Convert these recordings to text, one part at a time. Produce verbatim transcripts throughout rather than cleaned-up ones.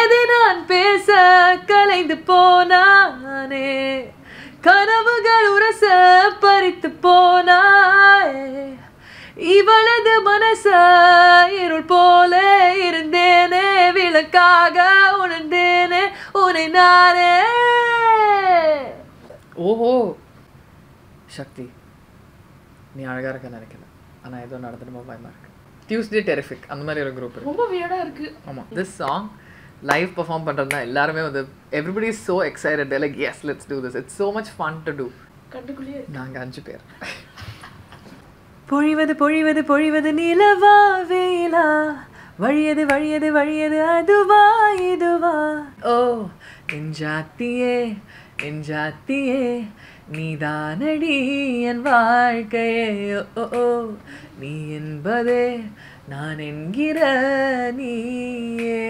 எதை நான் பேச கலைந்து போனானே, கனவுகள் உரச பறித்து போனாய், இவளது மனச இருள் போல இருந்தேனே, விளக்காக உணர்ந்தேனே உன்னை நானே. ஓஹோ சக்தி, நீ அழகாக இருக்க நினைக்கிறேன், ஆனால் ஏதோ நடந்துட்டு பயமாக இருக்கு. டியூஸ்டே டெரிஃபிக் அந்த மாதிரி ஒரு குரூப் ரொம்ப வியர்டாக இருக்குது. ஆமாம், திஸ் சாங் live perform பண்றதுனா எல்லாரும் வந்து everybody is so excited, they like yes let's do this, it's so much fun to do. கண்டுக்குளியே நாங்க அஞ்சு பேர். பொழிவது பொழிவது பொழிவது நிலவா வேலா, வழியது வழியது வழியது அதுவா இதுவா, ஓ என் ஜாத்தியே என் ஜாத்தியே நீதானடி என் வாழ்க்கையே, ஓ ஓ நீ என்பதே நான் என்கிற நீயே.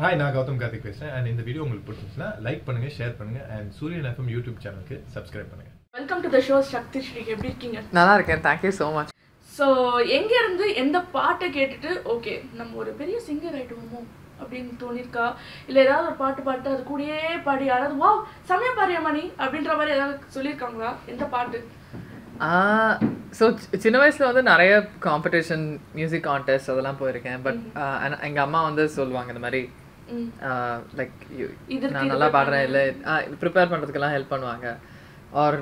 ஹாய், நான் கௌதம் கார்த்திக் பேசுகிறேன். அண்ட் இந்த வீடியோ உங்களுக்கு பிடிச்சிருச்சுன்னா லைக் பண்ணுங்கள், ஷேர் பண்ணுங்கள், அண்ட் சூரியன் எஃப்எம் யூடியூப் சேனலுக்கு சப்ஸ்கிரைப் பண்ணுங்கள். Welcome to the show Sakthisree, எப்படி இருக்கீங்க? நல்லா இருக்கேன், தேங்க்யூ ஸோ மச். ஸோ எங்கே இருந்து எந்த பாட்டை கேட்டுட்டு ஓகே நம்ம ஒரு பெரிய சிங்கர் ஆகிடுவோமோ அப்படின்னு தோணியிருக்கா? இல்லை ஏதாவது ஒரு பாட்டு பாட்டு அது கூடயே பாடி யாராவது வா சமயம் பாரியாமணி அப்படின்ற மாதிரி ஏதாவது சொல்லியிருக்காங்களா? எந்த பாட்டு? ஸோ சின்ன வயசில் வந்து நிறைய காம்படிஷன் மியூசிக் கான்டெஸ்ட் அதெல்லாம் போயிருக்கேன். பட் எங்கள் அம்மா வந்து சொல்லுவாங்க இந்த மாதிரி லைக் நான் நல்லா பாடுறேன் இல்லை ப்ரிப்பேர் பண்ணுறதுக்கெல்லாம் ஹெல்ப் பண்ணுவாங்க. R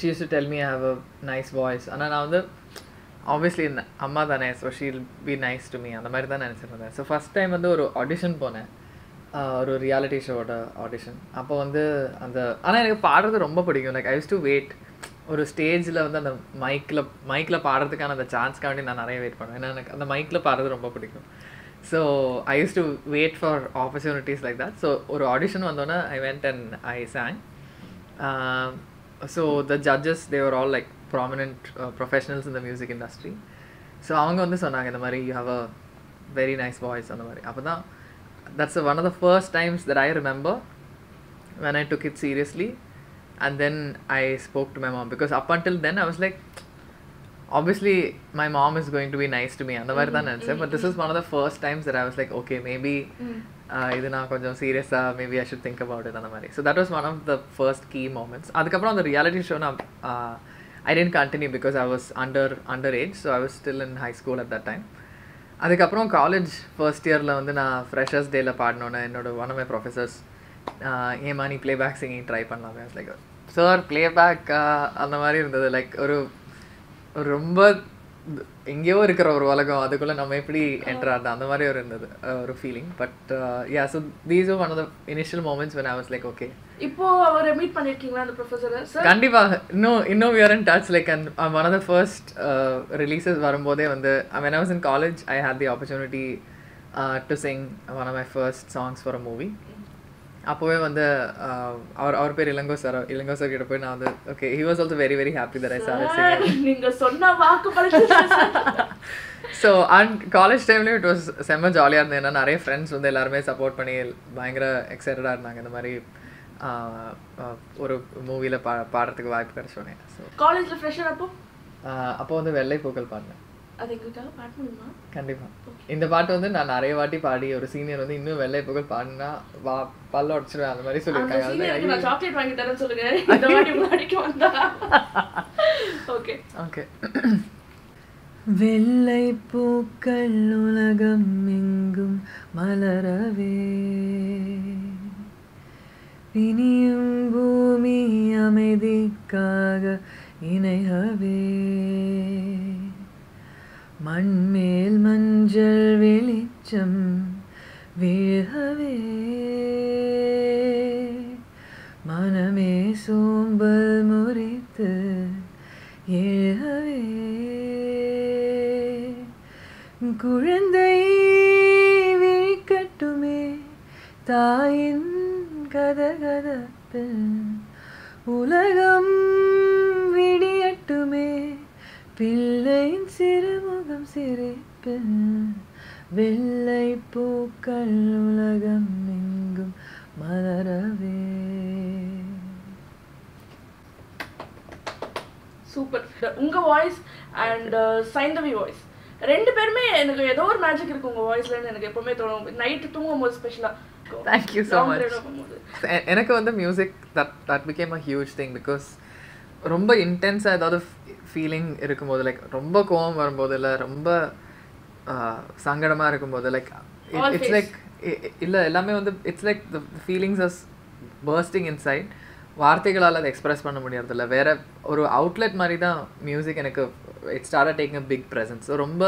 she use to tell me I have a nice voice. ஆனால் நான் வந்து ஆப்வியஸ்லி அம்மா தானே, so she will be nice to me அந்த மாதிரி தான் நினச்சிருந்தேன். ஸோ ஃபஸ்ட் டைம் வந்து ஒரு ஆடிஷன் போனேன், ஒரு ரியாலிட்டி ஷோவோட ஆடிஷன். அப்போ வந்து அந்த ஆனால் எனக்கு பாடுறது ரொம்ப பிடிக்கும். Like I use to wait ஒரு ஸ்டேஜில் வந்து அந்த மைக்கில் மைக்கில் பாடுறதுக்கான அந்த சான்ஸ்க்காண்டி நான் நிறைய வெயிட் பண்ணுவேன். ஏன்னா எனக்கு அந்த மைக்கில் பாடுறது ரொம்ப பிடிக்கும். So I use to wait for opportunities like that. So ஒரு ஆடிஷன் வந்தோன்னே I went and I sang. So the judges they are all like prominent professionals in the music industry. So அவங்க வந்து சொன்னாங்க இந்த மாதிரி you have a very nice voice அந்த மாதிரி. அப்போ தான் that's one of the first times that I remember when I took it seriously. And then I spoke to my mom, because up until then I was like, obviously my mom is going to be nice to me and that kind of thing, but this is one of the first times that I was like, okay, maybe idu na konjam serious ah, maybe I should think about it and that. So that was one of the first key moments. Adukapra on the reality show na uh, I didn't continue because I was under underage, so I was still in high school at that time. Adukapra college first year la vandu na freshers day la paadnona enoda one of my professors ஏமா நீ playback singing try பண்ணலாமே, like sir playback அந்த மாதிரி இருந்தது. Like ஒரு ஒரு ரொம்ப எங்கேயோ இருக்கிற ஒரு உலகம், அதுக்குள்ளே நம்ம எப்படி என்டர் ஆகுது அந்த மாதிரி ஒரு இருந்தது ஒரு feeling. But yeah, so these are one of the initial moments when I was like okay. இப்போ அவரை மீட் பண்ணிருக்கீங்களா அந்த ப்ரொஃபஸரை? சார் கண்டிப்பாக, இன்னும் இன்னும் we are in touch. Like and one of the first uh, releases வரும்போதே வந்து when I was in college I had the opportunity uh, to sing one of my first songs for a movie. அப்போவே வந்து அவர் அவர் பேர் Ilango sir, Ilango sir கிட்ட போய் நான் வந்து okay, he was also very very happy that I sir sir நீங்க சொன்ன வாக்கு பழக்கம். ஸோ அண்ட் காலேஜ் டைம்லேயும் இட் வாஸ் செம்ம ஜாலியாக இருந்தது. ஏன்னா நிறைய ஃப்ரெண்ட்ஸ் வந்து எல்லாருமே சப்போர்ட் பண்ணி பயங்கர எக்ஸைட்டடாக இருந்தாங்க இந்த மாதிரி ஒரு மூவியில் பா பாடுறதுக்கு வாய்ப்பு கிடைச்சோன்னே. ஸோ காலேஜில் ஃப்ரெஷர் அப்போ அப்போ வந்து வெள்ளை பூக்கள் பாடினேன். கண்டிப்பா இந்த பாட்டு வந்து நான் நிறைய வாட்டி பாடி ஒரு சீனியர் வந்து இன்னும் வெள்ளை புகழ் பாடினா வா பல்ல உடைச்சிருவேன் அந்த மாதிரி சொல்லியிருக்காங்க. வெள்ளை பூக்கள் உலகம் எங்கும் மலரவே, பிணியும் பூமி அமைதிக்காக இணையவே, மண்மேல் மஞ்சள் வெளிச்சம் வீழவே, மனமே சோம்பல் முறித்து எழுகவே, குழந்தை விழிக்கட்டுமே தாயின் கதகதப்பில், உலகம் விடியட்டுமே பிள்ளையின் சிறுமுகம் சிரிப்பில், வெள்ளை பூக்கள் உலகம் எங்கும் மலரவே. சூப்பர். உங்க வாய்ஸ் அண்ட் சைந்தவி வாய்ஸ் ரெண்டு பேருமே எனக்கு ஏதோ ஒரு மேஜிக் இருக்கு உங்க வாய்ஸ்ல எனக்கு எப்பவுமே தோணும் நைட் தூங்கும்போது ஸ்பெஷலா Thank you so much. எனக்கு வந்து music that that became a huge thing because ரொம்ப இன்டென்ஸா ஏதாவது ஃபீலிங் இருக்கும்போது லைக் ரொம்ப கோவம் வரும்போது இல்ல ரொம்ப சங்கடமா இருக்கும்போது லைக் இட்ஸ் லைக் இல்ல எல்லாமே வந்து it's like the feelings are bursting inside. வார்த்தைகளால் அதை எக்ஸ்பிரஸ் பண்ண முடியறதில்ல வேற ஒரு அவுட்லெட் மாதிரி தான் மியூசிக் எனக்கு it started taking a big presence so ரொம்ப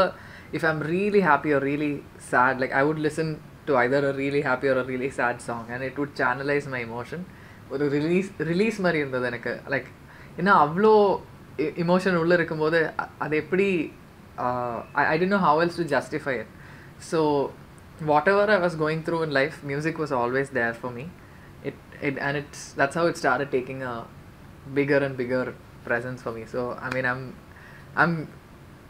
if I am really happy or really sad like I would listen to either a really happy or a really sad song and it would channelise my emotion ஒரு release release மாதிரி இருந்தது எனக்கு like ஏன்னா அவ்வளோ emotion உள்ளே இருக்கும்போது அது எப்படி I don't know how else to justify it so whatever I was going through in life music was always there for me It, it and it's that's how it started taking a bigger and bigger presence for me. So I mean, I'm, I'm,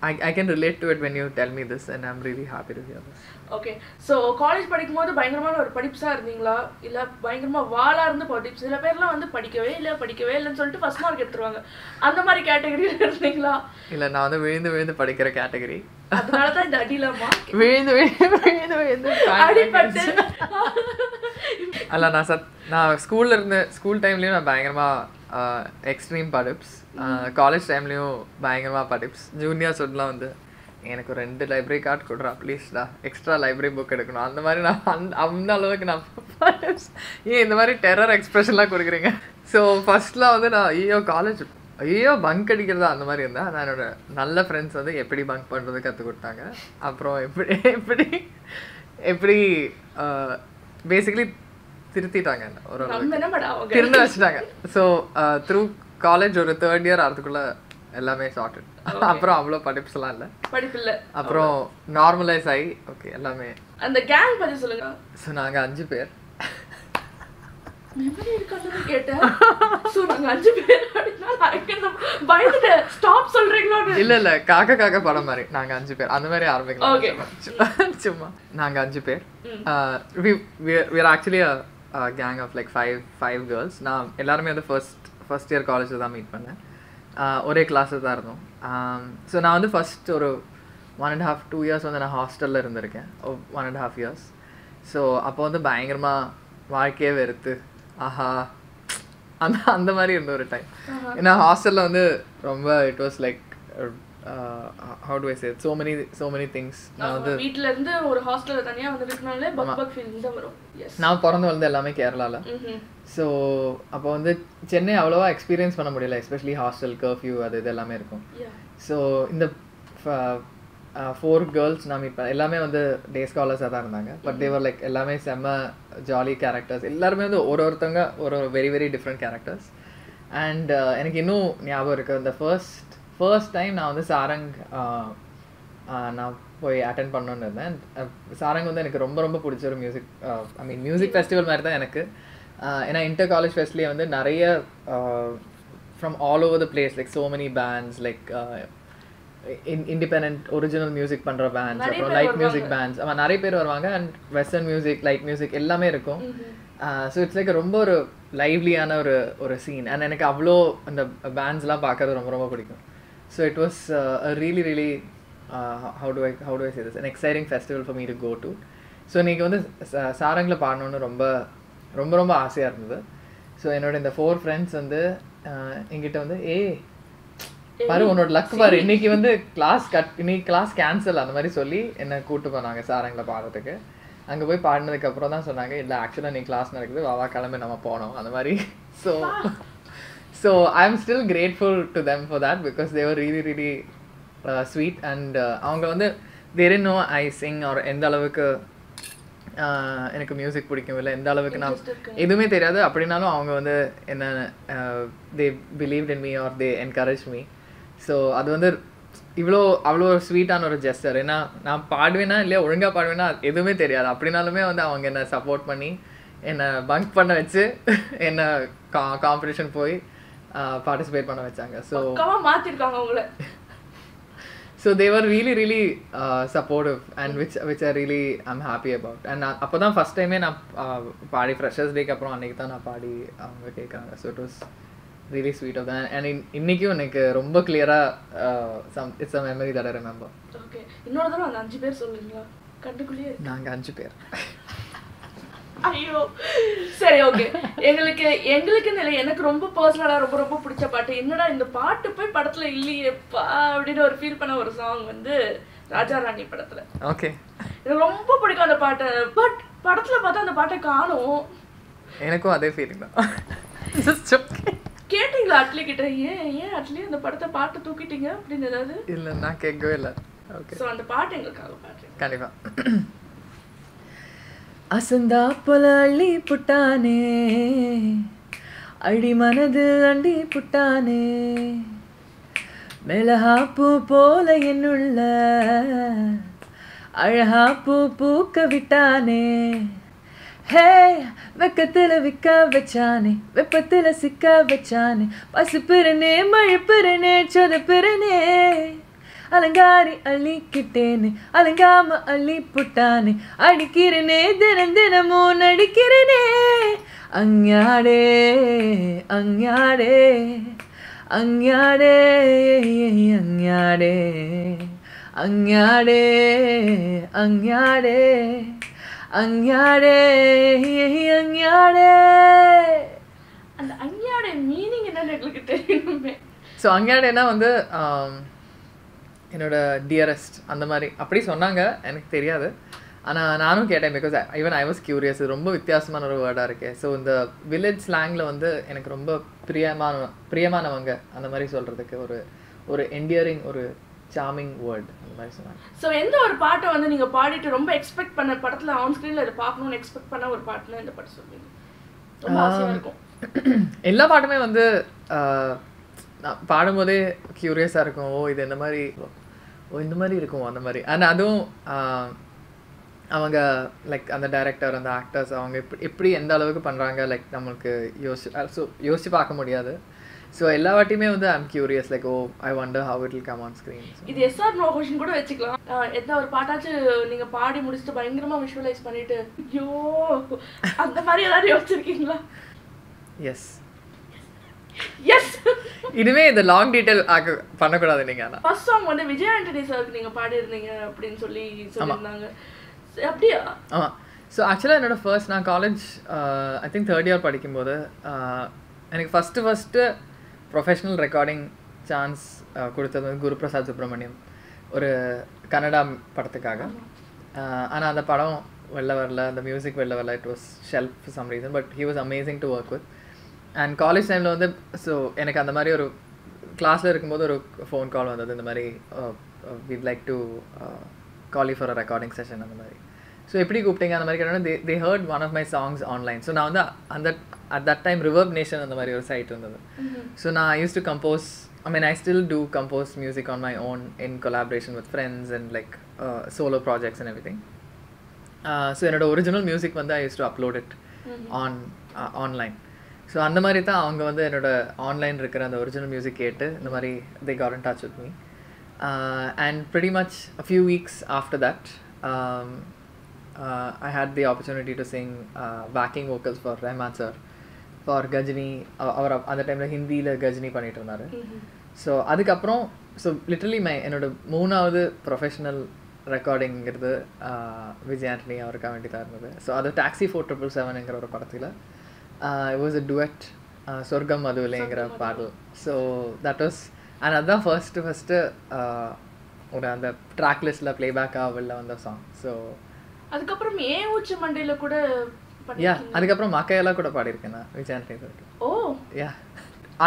I, I can relate to it when you tell me this, and I'm really happy to hear this. Okay, so college படிக்கும் போது பயங்கரமான ஒரு படிப்ஸா இருந்தீங்களா இல்ல பயங்கரமா வாளா இருந்த படிப்ஸ் இல்ல பேர்லாம் வந்து படிக்கவே இல்ல படிக்கவே இல்லன்னு சொல்லிட்டு ஃபர்ஸ்ட் மார்க் எடுத்துருவாங்க அந்த மாதிரி கேட்டகரியில இருந்தீங்களா இல்ல நான் வந்து விழுந்து விழுந்து படிக்கிற கேட்டகரி அதனால தான் இந்த அடில மார்க் விழுந்து விழுந்து விழுந்து அடிபட்டு அலனா சத் நான் ஸ்கூல்ல இருந்த ஸ்கூல் டைம்லயே நான் பயங்கரமா எக்ஸ்ட்ரீம் படிப்ஸ் காலேஜ் டைம்லயும் பயங்கரமா படிப்ஸ் ஜூனியர்ஸ் எல்லாம் வந்து எனக்கு ரெண்டு லைப்ரரி கார்டு கொடுறா ப்ளீஸ்டா எக்ஸ்ட்ரா லைப்ரரி புக் எடுக்கணும் அந்த மாதிரி நான் அந்த அளவுக்கு நான் ஏன் இந்த மாதிரி டெரர் எக்ஸ்பிரஷன்லாம் கொடுக்குறீங்க ஸோ ஃபர்ஸ்ட்லாம் வந்து நான் ஐயோ காலேஜ் ஐயோ பங்க் அடிக்கிறதா அந்த மாதிரி இருந்தேன் நான் என்னோட நல்ல ஃப்ரெண்ட்ஸ் வந்து எப்படி பங்க் பண்ணுறது கற்றுக் கொடுத்தாங்க அப்புறம் எப்படி எப்படி எப்படி பேசிக்கலி திருத்திட்டாங்க ஒரு திருந்த வச்சுட்டாங்க ஸோ த்ரூ காலேஜ் ஒரு தேர்ட் இயர் ஆகிறதுக்குள்ளே எல்லாமே சார்ட்டட் அப்புறம் அவ்வளோ படிப்புலாம் இல்லை படிப்பு இல்லை அப்புறம் நார்மலைஸ் ஆகி ஓகே எல்லாமே அந்த கேங் பற்றி சொல்லுங்க ஸோ நாங்கள் அஞ்சு பேர் கேட்டேன் ஸோ நாங்கள் அஞ்சு பேர் பயந்துட்டு ஸ்டாப் சொல்கிறீங்களா இல்லை இல்லை காக்கா காக்கா படம் மாதிரி நாங்கள் அஞ்சு பேர் அந்த மாதிரி ஆரம்பிக்கலாம் சும்மா நாங்கள் அஞ்சு பேர் we're actually a, a gang of like five five girls நான் எல்லாருமே வந்து ஃபர்ஸ்ட் ஃபர்ஸ்ட் இயர் காலேஜில் தான் மீட் பண்ணேன் ஒரே கிளாஸில் தான் இருந்தோம் ஸோ நான் வந்து ஃபஸ்ட் ஒரு one and half two years வந்து நான் ஹாஸ்டலில் இருந்திருக்கேன் one and half years so அப்போ வந்து பயங்கரமாக வாழ்க்கையே வெறுத்து ஆஹா அந்த அந்த மாதிரி இருந்த ஒரு டைம் ஏன்னா ஹாஸ்டலில் வந்து ரொம்ப it was like how do I say it? so many so many things now the வீட்ல இருந்து ஒரு ஹாஸ்டல்ல தனியா வந்திருக்கனால பக் பக் ஃபீலிங் தான் வரும் yes நான் பிறந்து வளர்ந்த எல்லாமே கேரளால so அப்ப வந்து சென்னை அவ்வளவா எக்ஸ்பீரியன்ஸ் பண்ண முடியல especially hostel curfew அது இதெல்லாம் இருக்கும் so இந்த four girls நாம எல்லாமே வந்து day scholars ஆ தான் இருந்தாங்க but they were like எல்லாமே செம jolly characters எல்லாரும் வந்து ஒரு ஒருத்தங்க ஒரு very very different characters and எனக்கு இன்னும் ஞாபகம் இருக்கு the first ஃபர்ஸ்ட் டைம் நான் வந்து சாரங் நான் போய் அட்டெண்ட் பண்ணணுன்னு இருந்தேன் சாரங் வந்து எனக்கு ரொம்ப ரொம்ப பிடிச்ச ஒரு music I mean music festival மாதிரி தான் எனக்கு ஏன்னா இன்டர் காலேஜ் ஃபெஸ்ட்லேயே வந்து நிறைய from all over the place like so many bands like independent original music பண்ணுற பேண்ட்ஸ் அப்புறம் லைட் மியூசிக் பேண்ட்ஸ் அவன் நிறைய பேர் வருவாங்க and western music light music எல்லாமே இருக்கும் ஸோ இட்ஸ் லைக் ரொம்ப ஒரு லைவ்லியான ஒரு ஒரு சீன் அண்ட் எனக்கு அவ்வளோ அந்த பேண்ட்ஸ்லாம் பார்க்கறது ரொம்ப ரொம்ப பிடிக்கும் So it was uh, a really, really uh, how do I how do I say this? An exciting festival for me to go to. So எனக்கு வந்து சாரங்ல பாடணும்னு ரொம்ப ரொம்ப ரொம்ப ஆசையா இருந்தது. So என்னோட இந்த ஃபோர் ஃப்ரெண்ட்ஸ் வந்து என்கிட்ட வந்து ஏ பாரு உன்னோட லக் பாரு இன்னைக்கு வந்து கிளாஸ் கட் இன்னைக்கு கிளாஸ் கேன்சல் அந்த மாதிரி சொல்லி என்னை கூப்பிட்டு போனாங்க சாரங்ல பாடுறதுக்கு. அங்கே போய் பாடினதுக்கு அப்புறம் தான் சொன்னாங்க இல்லை ஆக்சுவலாக இன்னைக்கு கிளாஸ் நடக்குது வா வா கிளம்பி நம்ம போனோம் அந்த மாதிரி so So I'm still grateful to them for that because they were really, really uh, sweet and uh, they didn't know I sing or எந்த அளவுக்கு எனக்கு மியூசிக் பிடிக்கும் இல்லை எந்த அளவுக்கு நான் எதுவுமே தெரியாது அப்படின்னாலும் அவங்க வந்து என்ன they believed in me or they encouraged me so அது வந்து இவ்வளோ அவ்வளோ ஸ்வீட்டான ஒரு ஜெஸ்டர் ஏன்னா நான் பாடுவேன்னா இல்லையா ஒழுங்காக பாடுவேன்னா எதுவுமே தெரியாது அப்படின்னாலுமே வந்து அவங்க என்னை சப்போர்ட் பண்ணி என்னை பங்க் பண்ண வச்சு என்னை கா காம்படிஷன் போய் பார்ட்டிசிபேட் பண்ண வச்சாங்க ஸோ மாற்றிருக்காங்க அவங்கள so they were really really supportive and which which are really I'm happy about அண்ட் நான் அப்போ தான் ஃபஸ்ட் டைமே நான் பாடி ஃப்ரெஷர்ஸ் டேக்கு அப்புறம் அன்றைக்கி தான் நான் பாடி அவங்க கேட்குறாங்க so it was really sweet of that. And in innikku enak romba clear ah some it's a memory that I remember. Okay, innoru tharu and anju per sollunga kandukuliye naanga anju per. ஐயோ சரி okay எங்களுக்கு எங்களுக்கு இல்ல எனக்கு ரொம்ப பர்சனலா ரொம்ப ரொம்ப பிடிச்ச பாட்டு என்னடா இந்த பாட்டு போய் படத்துல இல்லையேப்பா அப்படின ஒரு ஃபீல் பண்ண ஒரு சாங் வந்து ராஜா ராணி படத்துல. ஓகே எனக்கு ரொம்ப பிடிக்கும் அந்த பாட்டு. பட் படத்துல பார்த்தா அந்த பாட்டை காணோம். எனக்கும் அதே ஃபீலிங் தான். Just joking. கேட்டிங்களா அட்லி கிட்ட ஏன் ஏன் அட்லி அந்த படத்தை பாட்டு தூக்கிட்டீங்க அப்படின ஏதாவது இல்ல நான் கேட்கவே இல்ல. ஓகே சோ அந்த பாட்டு எங்களுக்காக பாடுறேன். கண்டிப்பா. அசந்தா போல அள்ளி புட்டானே அடி மனதில் அண்டி புட்டானே மெலஹாப்பூ போல என்னுள்ள அழகாப்பூ பூக்க விட்டானே ஹே வெக்கத்தில் விக்க வச்சானே வெப்பத்தில் சிக்க வச்சானே பசு பிறனே மழை பிறனே சொத பிறனே அலங்காரி அள்ளிக்கிட்டேனே அலங்காம அள்ளி புட்டானே அடிக்கிறனே தினம் தினமும் நடிக்கிறனே அஞ்ஞாடே அஞ்ஞாடே அஞ்ஞாடே அஞ்ஞாடே அஞ்ஞாடே அஞ்ஞாடே அஞ்ஞாடே அஞ்ஞாடே. அந்த அஞ்ஞாடே மீனிங் என்னன்னு உங்களுக்கு தெரியுமே. ஸோ அஞ்ஞாடேனா வந்து என்னோட டியரஸ்ட் அந்த மாதிரி அப்படி சொன்னாங்க. எனக்கு தெரியாது ஆனால் நானும் கேட்டேன் because even I was curious. இது ரொம்ப வித்தியாசமான ஒரு வேர்டாக இருக்கே. ஸோ இந்த வில்லேஜ் ஸ்லாங்கில் வந்து எனக்கு ரொம்ப பிரியமான பிரியமானவங்க அந்த மாதிரி சொல்கிறதுக்கு ஒரு ஒரு என்டியரிங் ஒரு சார்மிங் வேர்ட் அந்த மாதிரி சொன்னாங்க. ஸோ எந்த ஒரு பாட்டை வந்து நீங்கள் பாடிட்டு ரொம்ப எக்ஸ்பெக்ட் பண்ண படத்தில் ஆன் ஸ்க்ரீனில் இதை பார்க்கணும்னு எக்ஸ்பெக்ட் பண்ண ஒரு பாட்டில் இந்த பாட்டு சொல்லுவீங்க? ரொம்ப ஆசையாக இருக்கும். எல்லா பாட்டுமே வந்து நான் பாடும்போதே க்யூரியஸாக இருக்கும். ஓ இது இந்த மாதிரி ஓ இந்த மாதிரி இருக்கும் அந்த மாதிரி. ஆனால் அதுவும் அவங்க லைக் அந்த டைரக்டர் அந்த ஆக்டர்ஸ் அவங்க எப்படி எப்படி எந்த அளவுக்கு பண்ணுறாங்க லைக் நம்மளுக்கு யோசி ஸோ யோசிச்சு பார்க்க முடியாது. ஸோ எல்லா வாட்டியுமே வந்து I am curious like oh I wonder how it will come on screen. இது எஸ் ஆர் நோ கொஷின் கூட வச்சுக்கலாம். எந்த ஒரு பாட்டாச்சும் நீங்கள் பாடி முடிச்சுட்டு பயங்கரமாக விஷுவலைஸ் பண்ணிட்டு ஐயோ அந்த மாதிரி எல்லாரும் யோசிச்சிருக்கீங்களா? Yes yes. இதுவே இந்த லாங் டீடைல் ஆக பண்ணக்கூடாது நீங்க. ஆனா ஃபர்ஸ்ட் சாங் வந்து விஜய் ஆண்டனி சாருக்கு நீங்க பாடி இருந்தீங்க அப்படினு சொல்லி சொல்லிருந்தாங்க அப்படியே. ஆமா. சோ ஆக்சுவலா என்னோட ஃபர்ஸ்ட் நான் college I think third year படிக்கும்போது எனக்கு first first professional recording chance கொடுத்தது வந்து குரு பிரசாத் சுப்ரமணியம் ஒரு கன்னடா படத்துக்காக. ஆனால் அந்த படம் வெளில வரல அந்த மியூசிக் வெளில வரல. It was shelf for some reason but he was amazing to work with. And college டைமில் வந்து ஸோ எனக்கு அந்த மாதிரி ஒரு கிளாஸில் இருக்கும்போது ஒரு ஃபோன் கால் வந்தது இந்த மாதிரி with like to call you for a recording session அந்த மாதிரி. ஸோ எப்படி கூப்பிட்டீங்க அந்த மாதிரி கேட்டோன்னா they they heard one of my songs online. So நான் வந்து அந்த at that time reverb nation அந்த மாதிரி ஒரு சைட் இருந்தது. ஸோ நான் I use to compose I mean I still do compose music on my own in collaboration with friends and like solo projects and everything. So என்னோடய original music வந்து I use to upload it on online. So அந்த மாதிரி தான் அவங்க வந்து என்னோடய online இருக்கிற அந்த ஒரிஜினல் மியூசிக் கேட்டு இந்த மாதிரி they got in touch with me. Uh, and pretty much a few weeks after that, um, uh, I had the opportunity to sing uh, backing vocals for Rehman sir, for Gajini. அவர் அந்த டைமில் ஹிந்தியில் கஜினி பண்ணிட்டு இருந்தார். So அதுக்கப்புறம் so literally my என்னோட மூணாவது professional ரெக்கார்டிங்கிறது Vijay Antony அவருக்காக வேண்டி தான் இருந்தது. ஸோ அது டாக்ஸி ஃபோர் ட்ரிபிள் செவன்ங்கிற ஒரு படத்தில் Uh, it was a duet uh, sorgam madhulengra paadal. So that was another first first uh ora and the track list la playback avilla vanda song. So adukapram e uchu mandila kuda padirkinga. Yeah, adukapram makayala kuda paadirkena Vijay Antony sir. Oh yeah.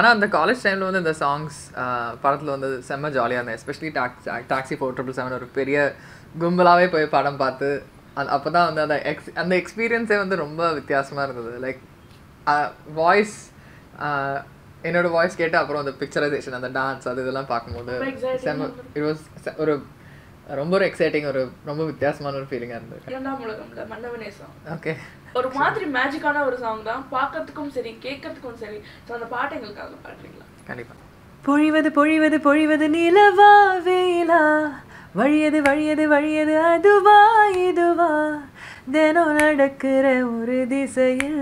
ana and the college time la vanda the songs uh, padathula vanda semma jolly ah irundha, especially taxi four seven seven oru periya gumbalave poi padam paathu appoda vanda and the experience e vanda romba vyathasama irundhathu like voice என்னோட voice கேட்டு அப்புறம் அந்த picturisation அந்த dance அது இதெல்லாம் பார்க்கும்போது it was ஒரு ரொம்ப ஒரு எக்ஸைட்டிங் ஒரு ரொம்ப வித்தியாசமான ஒரு ஃபீலிங்காக இருந்தது. இரண்டாம் உலகம்ல மன்னவனே சாங். ஓகே ஒரு மாதிரி மேஜிக்கான ஒரு சாங் தான். பார்க்கறதுக்கும் சரி கேட்கறதுக்கும் சரி. ஸோ அந்த பாட்டு எங்களுக்காக பாடுறீங்களா? கண்டிப்பாக. பொழிவது பொழிவது பொழிவது நிலவா வேலா வழியது வழியது வழியது அதுவா இதுவா தினம் நடக்கிற ஒரு திசையில்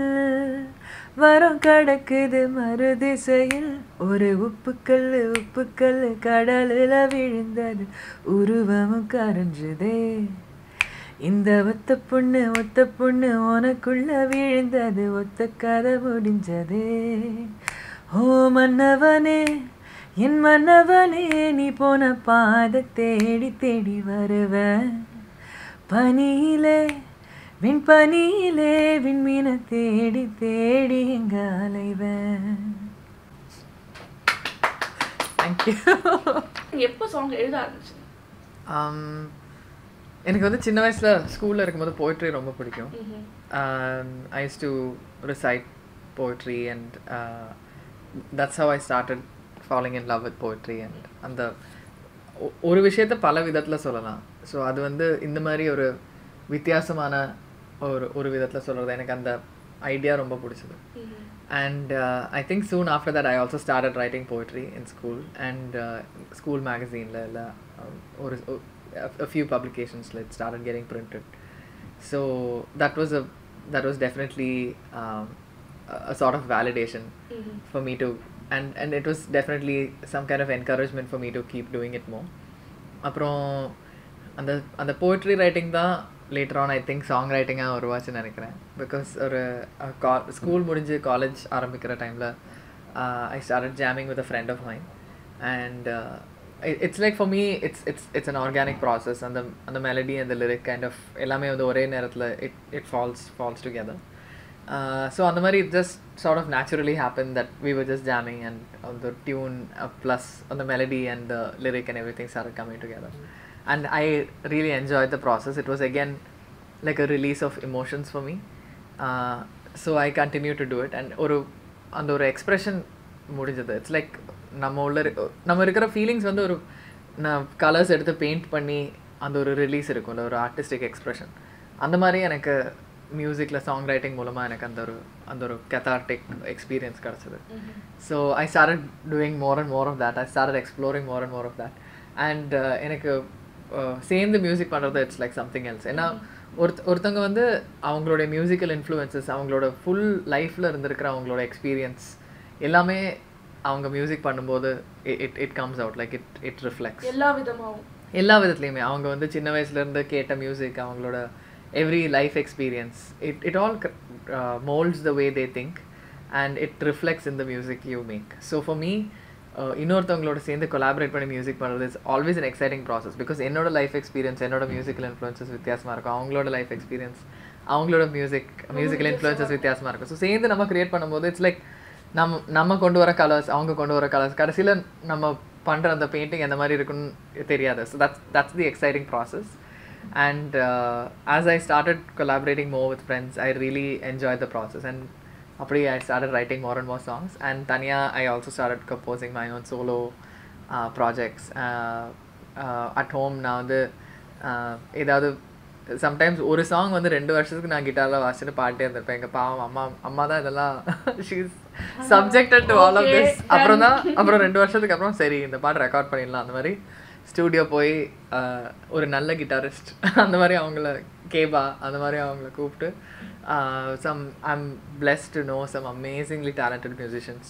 வரம் கடக்குது மறுதிசையில் ஒரு உப்புக்கல் உப்புக்கல் கடலில் விழுந்தது உருவமும் கரைஞ்சுதே இந்த ஒத்த பொண்ணு ஒத்த பொண்ணு உனக்குள்ள விழுந்தது ஒத்த கதை முடிஞ்சதே ஓ மன்னவனே என் மன்னவனே நீ போன பாதை தேடி தேடி வருவ பனியிலே விண் பனியிலே விண்மீனை தேடி தேடி எங்க அலைவ எப்போ சாங் எழுத ஆரம்பிச்சு எனக்கு வந்து சின்ன வயசுல ஸ்கூல்ல இருக்கும்போது போய்ட்ரி ரொம்ப பிடிக்கும் I used to recite poetry and that's how I started falling in love with poetry and அந்த ஒரு விஷயத்தை பல விதத்தில் சொல்லலாம் ஸோ அது வந்து இந்த மாதிரி ஒரு வித்தியாசமான ஒரு ஒரு விதத்தில் சொல்கிறது எனக்கு அந்த ஐடியா ரொம்ப பிடிச்சது and I think soon after that I also started writing poetry in school and school மேகசீனில் இல்லை ஒரு a few publications it started getting printed so that was a that was definitely um, a sort of validation mm-hmm. for me to and and it was definitely some kind of encouragement for me to keep doing it more aprom and and the poetry writing da later on I think song writing ah oruvachu nenikiren because or school mudinje college aarambikra time la uh, I started jamming with a friend of mine and uh, it, it's like for me it's it's it's an organic process and the and the melody and the lyric kind of ellame odu ore nerathla it it falls falls together Uh, so andamari it just sort of naturally happened that we were just jamming and on the tune uh, plus on the melody and the lyric and everything started coming together and I really enjoyed the process it was again like a release of emotions for me uh, so I continue to do it and oru and oru expression mudinjadhu it's like nama ulla nama irukra feelings vandu oru na colors eduthu paint panni and oru release irukumla oru artistic expression andamari enakku மியூசிக்கில் song writing மூலமாக எனக்கு அந்த ஒரு அந்த ஒரு cathartic experience கிடச்சிது so I started doing more and more of that I started exploring more and more of that and எனக்கு சேர்ந்து மியூசிக் பண்ணுறது இட்ஸ் லைக் சம்திங் எல்ஸ் ஏன்னா ஒரு ஒருத்தவங்க வந்து அவங்களோட மியூசிக்கல் இன்ஃப்ளூயன்சஸ் அவங்களோட ஃபுல் லைஃப்பில் இருந்திருக்கிற அவங்களோட எக்ஸ்பீரியன்ஸ் எல்லாமே அவங்க மியூசிக் பண்ணும்போது it it comes out like it it reflects எல்லா விதமாகவும் எல்லா விதத்துலேயுமே அவங்க வந்து சின்ன வயசுலேருந்து கேட்ட மியூசிக் அவங்களோட every life experience it it all uh, molds the way they think and it reflects in the music you make so for me இன்னொருத்தவங்களோட சேர்ந்து கொலாபரேட் பண்ணி மியூசிக் பண்ணுறது is always an exciting process because என்னோட life experience என்னோட musical influences வித்தியாசமாக இருக்கும் அவங்களோட life experience அவங்களோட music musical influences வித்தியாசமாக இருக்கும் ஸோ சேர்ந்து நம்ம க்ரியேட் பண்ணும்போது இட்ஸ் லைக் நம்ம நம்ம கொண்டு வர கலர்ஸ் அவங்க கொண்டு வர கலர்ஸ் கடைசியில் நம்ம பண்ணுற அந்த பெயிண்டிங் அந்த மாதிரி இருக்குன்னு தெரியாது so that's that's the exciting process and uh, as I started collaborating more with friends I really enjoyed the process and apdi I started writing more and more songs and Tanya I also started composing my own solo uh, projects uh, uh, at home now the edavadhu sometimes oru song vandu rendu varshathukku na guitar la vaachittu paatti irundha enga paavam amma amma da idella she's subjected to all of this aprom da aprom rendu varshathukku aprom seri indha paat record pannidala andha mari studio போய் ஒரு நல்ல guitarist அந்த மாதிரி அவங்கள கேபா அந்த மாதிரி அவங்கள கூப்பிட்டு some I am blessed to know some amazingly talented musicians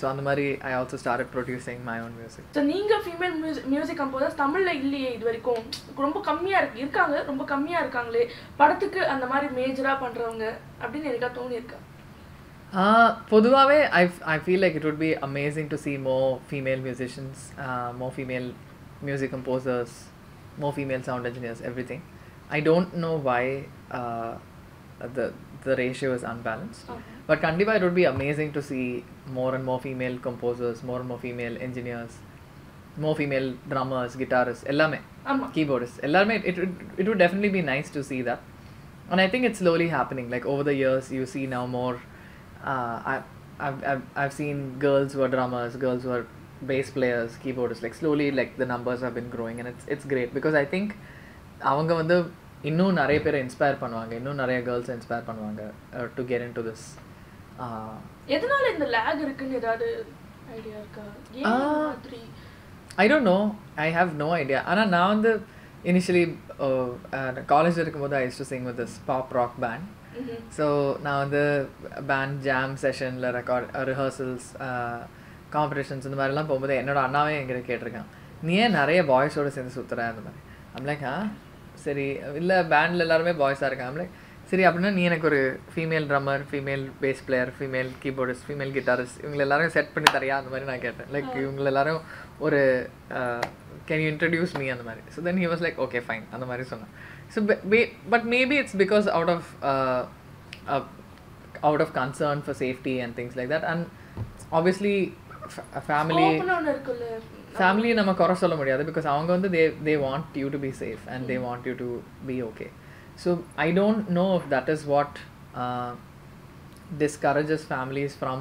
so அந்த மாதிரி I also start producing my own music so நீங்கள் ஃபீமேல் மியூசிக் மியூசிக் கம்போசர்ஸ் தமிழில் இல்லையே இது வரைக்கும் ரொம்ப கம்மியாக இருக்கு இருக்காங்க ரொம்ப கம்மியாக இருக்காங்களே படத்துக்கு அந்த மாதிரி மேஜராக பண்ணுறவங்க அப்படின்னு எனக்காக தோணியிருக்கா Uh, poduave I I feel like it would be amazing to see more female musicians, uh, more female music composers, more female sound engineers, everything. I don't know why uh, the the ratio is unbalanced. Okay. But kandipa it would be amazing to see more and more female composers, more and more female engineers, more female drummers, guitarists, ellame, um, keyboardists, ellame it would it would definitely be nice to see that. And I think it's slowly happening. Like over the years you see now more Uh, I, I've, I've, I've seen girls who are drummers, girls who are bass players, keyboardists, like slowly like the numbers have been growing and it's it's great because I think avanga vandu innu nariya pera inspire பண்ணுவாங்க innu nariya girls inspire பண்ணுவாங்க to get into this uh edanaal indha lag irukku edavadhu idea irka three I don't know I have no idea ana na vandu initially uh, uh college la irukumbodhu I used to sing with this pop rock band Mm-hmm. So now the band jam session la record uh, rehearsals uh, competitions and mari la pombodhu ennoda annave engira kettirukan niye nariya boys oda sendu suthra and mari. I'm like ha seri illa band la ellarume boys ah irukanga. I'm like seri appadina nee enak oru female drummer, female bass player, female keyboardist, female guitarist ivanga ellarum set panni thariya and mari na ketten like ivanga ellarum oru can you introduce me and mari. So then he was like okay fine and mari sonna. So but maybe it's because out of uh, uh, out of concern for safety and things like that, and obviously f a family family nama kora solla mudiyadhu because avanga undu they they want you to be safe and mm. they want you to be okay. So I don't know if that is what uh, discourages families from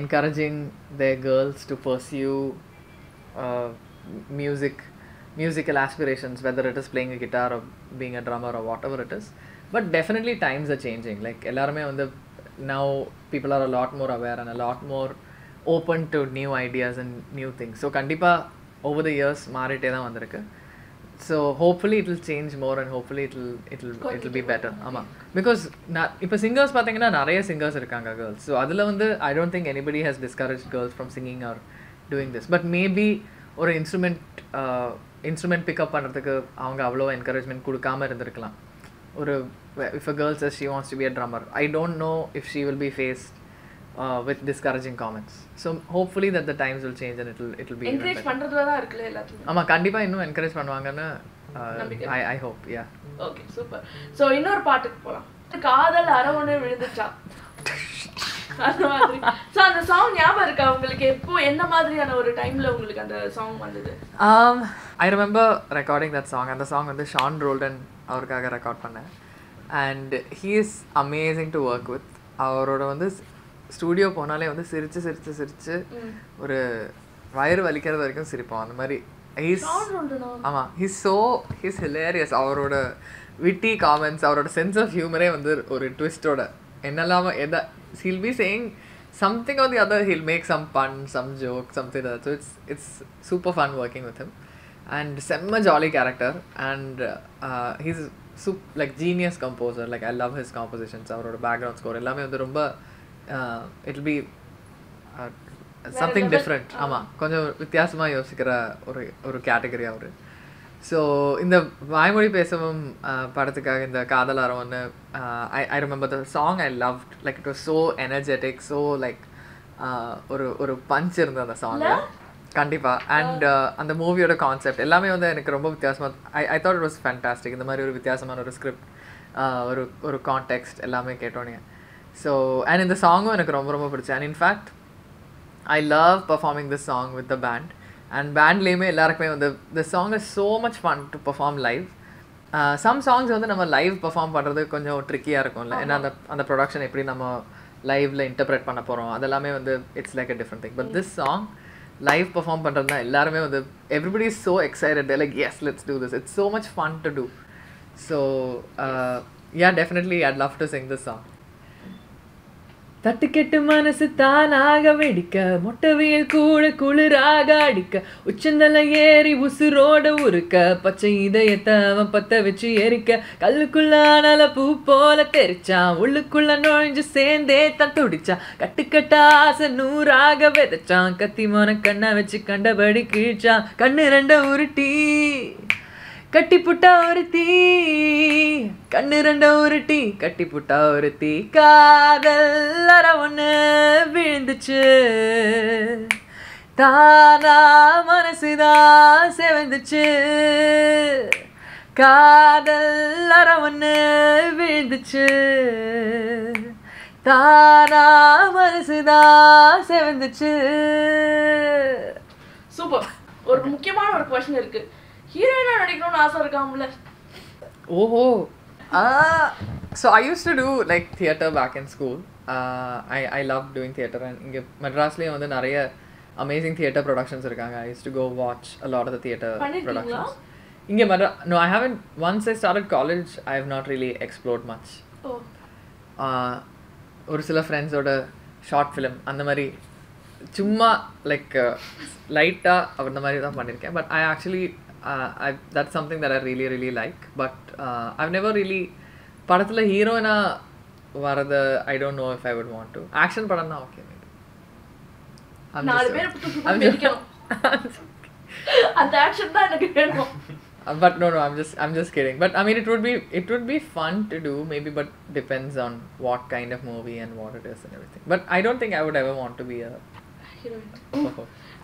encouraging their girls to pursue uh, music musical aspirations, whether it is playing a guitar or being a drummer or whatever it is. But definitely times are changing, like ellarume on the now people are a lot more aware and a lot more open to new ideas and new things. So kandipa over the years maarite da vandirukku, so hopefully it will change more and hopefully it will it will it will be better. Ama because ipa singers pathina nariya singers irukanga girls, so adula vande I don't think anybody has discouraged girls from singing or doing this, but maybe or instrument uh, instrument pick up பண்றதுக்கு அவங்க அவ்ளோ encouragement கொடுக்காம இருந்திருக்கலாம். ஒரு if a girl says she wants to be a drummer, I don't know if she will be faced uh, with discouraging comments. So hopefully that the times will change and it will it will be encourage பண்றதுல தான் இருக்குல எல்லாரும். ஆமா கண்டிப்பா இன்னும் encourage பண்ணுவாங்கன்னு I I hope. Yeah. Okay, super. So இன்னொரு பாட்டுக்கு போலாம். காதல் அரவணை விழுந்துச்சா அந்த மாதிரி. சோ அந்த சாங் ஞாபகம் இருக்கா உங்களுக்கு? எப்போ என்ன மாதிரியான ஒரு டைம்ல உங்களுக்கு அந்த சாங் வந்தது? um I remember recording that song, and the song வந்து Sean Roldan அவர்காக ரெக்கார்ட் பண்ணேன், and he is amazing to work with. அவரோட வந்து ஸ்டுடியோ போனாலே வந்து சிரிச்சு சிரிச்சு சிரிச்சு ஒரு வயிறு வலிக்கிறது வரைக்கும் சிரிப்போம் அந்த மாதிரி. Sean Roldan ஆமா, he is so he is hilarious. அவரோட witty comments, அவரோட sense of humor வந்து ஒரு ட்விஸ்டோட என்னெல்லாம் எதை he'll be saying something or the other, he'll make some pun, some joke, something like that. So it's it's super fun working with him, and semma jolly character, and uh, he's super, like genius composer. Like I love his compositions. Our background score ellame undu romba it'll be uh, something different. Ama konjam vithyasama yosikira oru oru category avaru. So in the vaimoli pesavum padathukaga indha kaadalaram one i i remember the song I loved, like it was so energetic, so like oru oru punch irundha the song la kandipa, and and the movie oda concept ellame vandha enakku romba vithyasama i i thought it was fantastic. Indha mari oru vithyasamaana oru script oru oru context ellame ketone. So and in the song enakku romba romba pidicha, and in fact I love performing this song with the band. And band leme ellarkume the the song is so much fun to perform live. Uh, some songs வந்து நம்ம live perform பண்றது கொஞ்சம் ட்ரிக்கியா இருக்கும்ல, ஏன்னா அந்த அந்த production எப்படி நம்ம லைவ்ல இன்டர்ப்ரெட் பண்ண போறோம் அதெல்லாம் வந்து it's like a different thing. But this song live perform பண்றதுனா எல்லாரும் வந்து everybody is so excited, they're like yes let's do this, it's so much fun to do. So uh, yeah, definitely I'd love to sing this song. தட்டுக்கெட்டு மனசு தானாக வெடிக்க மொட்டவேல் கூட குளிராக அடிக்க உச்சந்தலை ஏறி உசுரோட உருக்க பச்சை இதயத்தை அவன் பத்த வச்சு எரிக்க கல்லுக்குள்ளானால பூ போல தெரிச்சான் உள்ளுக்குள்ள நுழைஞ்சு சேர்ந்தே தான் துடிச்சான் கட்டுக்கட்ட ஆசை நூறாக விதைச்சான் கத்தி மோன கண்ணை வச்சு கண்டபடி கீழ்ச்சான் கண்ணு ரெண்ட உருட்டி கட்டி புட்டா ஒருத்தி கண்ணு ரெண்ட ஒருட்டி கட்டி புட்டா ஒருத்தி காதல் அற ஒன்று விழுந்துச்சு தானா மனசுதான் செவந்துச்சு காதல் அற ஒன்று விழுந்துச்சு தானா மனசுதான் செவந்துச்சு. சூப்பர். ஒரு முக்கியமான ஒரு क्वेश्चन இருக்கு, ஹீரோயினா நடிக்கணும்னு ஆசை இருக்காம்ல? ஓஹோ. Ah, so I used to do like theater back in school. Uh, I I loved doing theater, and in Madras la வந்து நிறைய amazing theater productions இருக்காங்க. I used to go watch a lot of the theater productions. இங்க Madras no, I haven't. Once I started college, I have not really explored much. Oh. Ah, ஒரு சில friends ஓட short film அந்த மாதிரி சும்மா like லைட்டா அந்த மாதிரி தான் பண்ணிருக்கேன். But I actually Uh, I that's something that I really really like, but uh, I've never really படத்துல ஹீரோனா Varadha, I don't know if I would want to. Action padana, okay, maybe. I'm just, I'm just, I'm just but no no I'm just I'm just kidding, but I mean it would be it would be fun to do maybe, but depends on what kind of movie and what it is and everything. But I don't think I would ever want to be a heroine.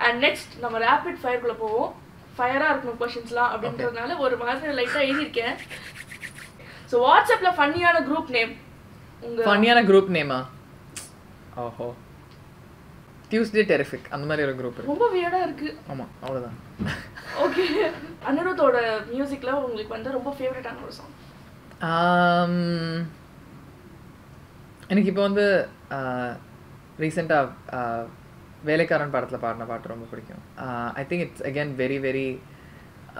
And next நம்ம rapid fire குள்ள போவோம். Fire ஆ இருக்கும் questions லாம் அப்படின்றதுனால ஒரு மாதிரி லைட்டா எழுதி இருக்கேன். So WhatsAppல ஃபன்னியான group name. ஃபன்னியான group name ஆ? ஓஹோ. Tuesday terrific அந்த மாதிரி ஒரு group இருக்கு. ரொம்ப வியர்டா இருக்கு. ஆமா, அவ்வளவுதான். ஓகே. அனிருத்தோட மியூзикல உங்களுக்கு வந்து ரொம்ப ஃபேவரட்டான ஒரு song. um எனக்கு இப்போ வந்து ரீசன்ட்டா வேலைக்காரன் படத்துல பாடுன பாட்டு ரொம்ப பிடிக்கும். I think it's again very very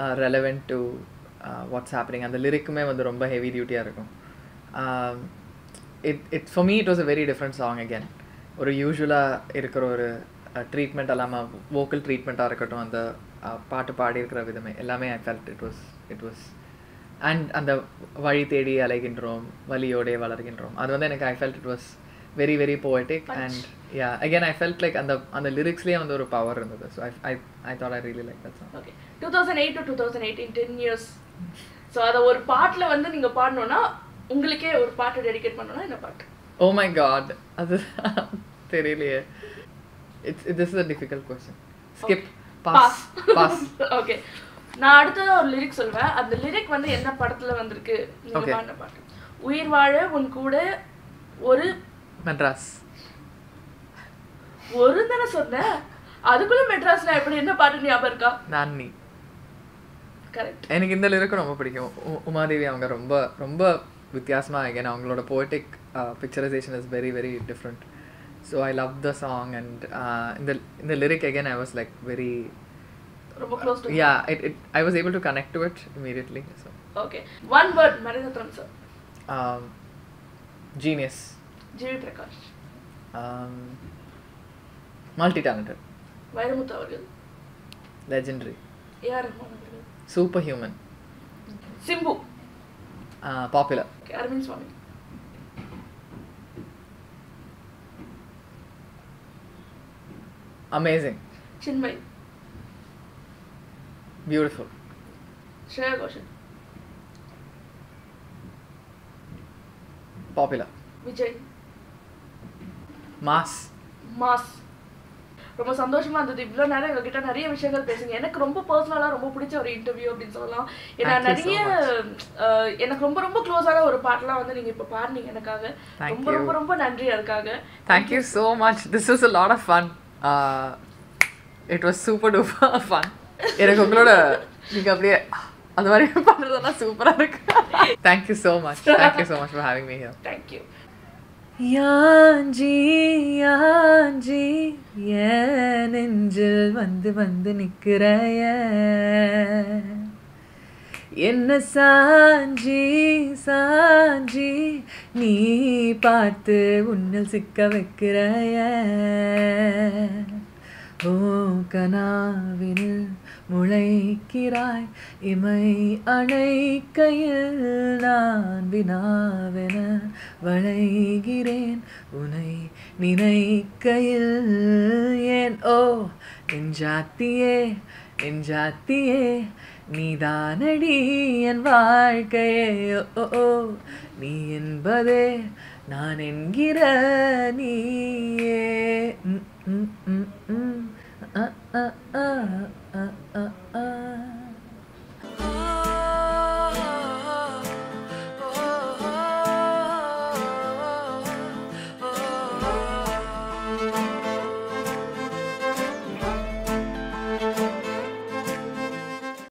uh, relevant to uh, what's happening, and the lyricமே வந்து ரொம்ப heavy duty ஆ இருக்கும். um it it for me it was a very different song again. ஒரு யூஷுவலாக இருக்கிற ஒரு ட்ரீட்மெண்ட் இல்லாமல் வோக்கல் ட்ரீட்மெண்ட்டாக இருக்கட்டும், அந்த பாட்டு பாடி இருக்கிற விதமே எல்லாமே I felt it was it was and அந்த வழி தேடி அலைகின்றோம் வழியோடே வளர்கின்றோம் அது வந்து எனக்கு I felt it was very very poetic and yeah again I felt like அந்த அந்த லிரிக்ஸ்லேயே வந்து ஒரு பவர் இருந்தது. So I I I thought I really like that song. Okay, two thousand eight to two thousand eighteen ten years so அதை ஒரு பாட்டில் வந்து நீங்கள் பாடணுன்னா உங்களுக்கே ஒரு பாட்டு டெடிகேட் பண்ணணும்னா என்ன பாட்டு? Oh my god, that's terrible. It's it, this is a difficult question. Skip, pass, pass. Okay. நான் அடுத்து ஒரு லிரிக் சொல்றேன். அந்த லிரிக் வந்து என்ன படத்துல வந்திருக்கு நீங்க பாடுற பாட்டு. உயிர் வாழ உன் கூட ஒரு மெட்ராஸ். ஒரு தடவை சொன்னே அதுக்குள்ள மெட்ராஸ்ல எப்படி என்ன பாட்டு ஞாபகம் இருக்கா? நானி. கரெக்ட். எனக்கு இந்த லிரிக் ரொம்ப பிடிக்கும். உமாதேவி அவங்க ரொம்ப ரொம்ப வித்தியாசமா again அவங்களோட poetic uh, picturization is very very different, so I loved the song, and uh, in the in the lyric again I was like very ரொம்ப close to yeah it, it I was able to connect to it immediately. So okay, one word marathon sir. um genius. Jiri Trakash. um multi talented. Vairamutha avargal. Legendary. A R Rahman. Superhuman. Simbu. Uh, popular. Okay, Arvind Swami. Amazing. Chinmay. Beautiful. Shakthisree Gopalan. Popular. Vijay. Mass. Mass. ரொம்ப சந்தோஷமா இருந்தது இவ்வளோ நேரம் எங்ககிட்ட நிறைய விஷயங்கள் பேசுங்க. எனக்கு ரொம்ப பர்சனலாக ரொம்ப பிடிச்ச ஒரு இன்டர்வியூ அப்படின்னு சொல்லலாம். ஏன்னா நிறைய எனக்கு ரொம்ப ரொம்ப க்ளோஸான ஒரு பாட்டெலாம் வந்து நீங்கள் இப்போ பாடுனீங்க எனக்காக. ரொம்ப ரொம்ப ரொம்ப நன்றி அதுக்காக. Thank you so much. This was a lot of fun. It was super duper fun. எனக்கு உங்களோட நீங்கள் அப்படியே அந்த மாதிரி பண்ணுறதெல்லாம் சூப்பராக இருக்கு. Thank you so much. Thank you so much for having me here. Thank you. யாஞ்சி யாஞ்சி என் நெஞ்சில் வந்து வந்து நிற்கிறைய என்ன சாஞ்சி சாஞ்சி நீ பார்த்து உன்னில் சிக்க வைக்கிறைய ஓ கனாவினில் முளைக்கிறாய் இமை அழைக்கையில் நான் வினாவென வளைகிறேன் உனை நினைக்கையில் ஏன் ஓ நெஞ்சாத்தியே நெஞ்சாத்தியே நீதானடி என் வாழ்க்கையே ஓ ஓ நீ என்பதே நான் என்கிற நீயே. Mm-mm-mm-mm. Uh-uh-uh.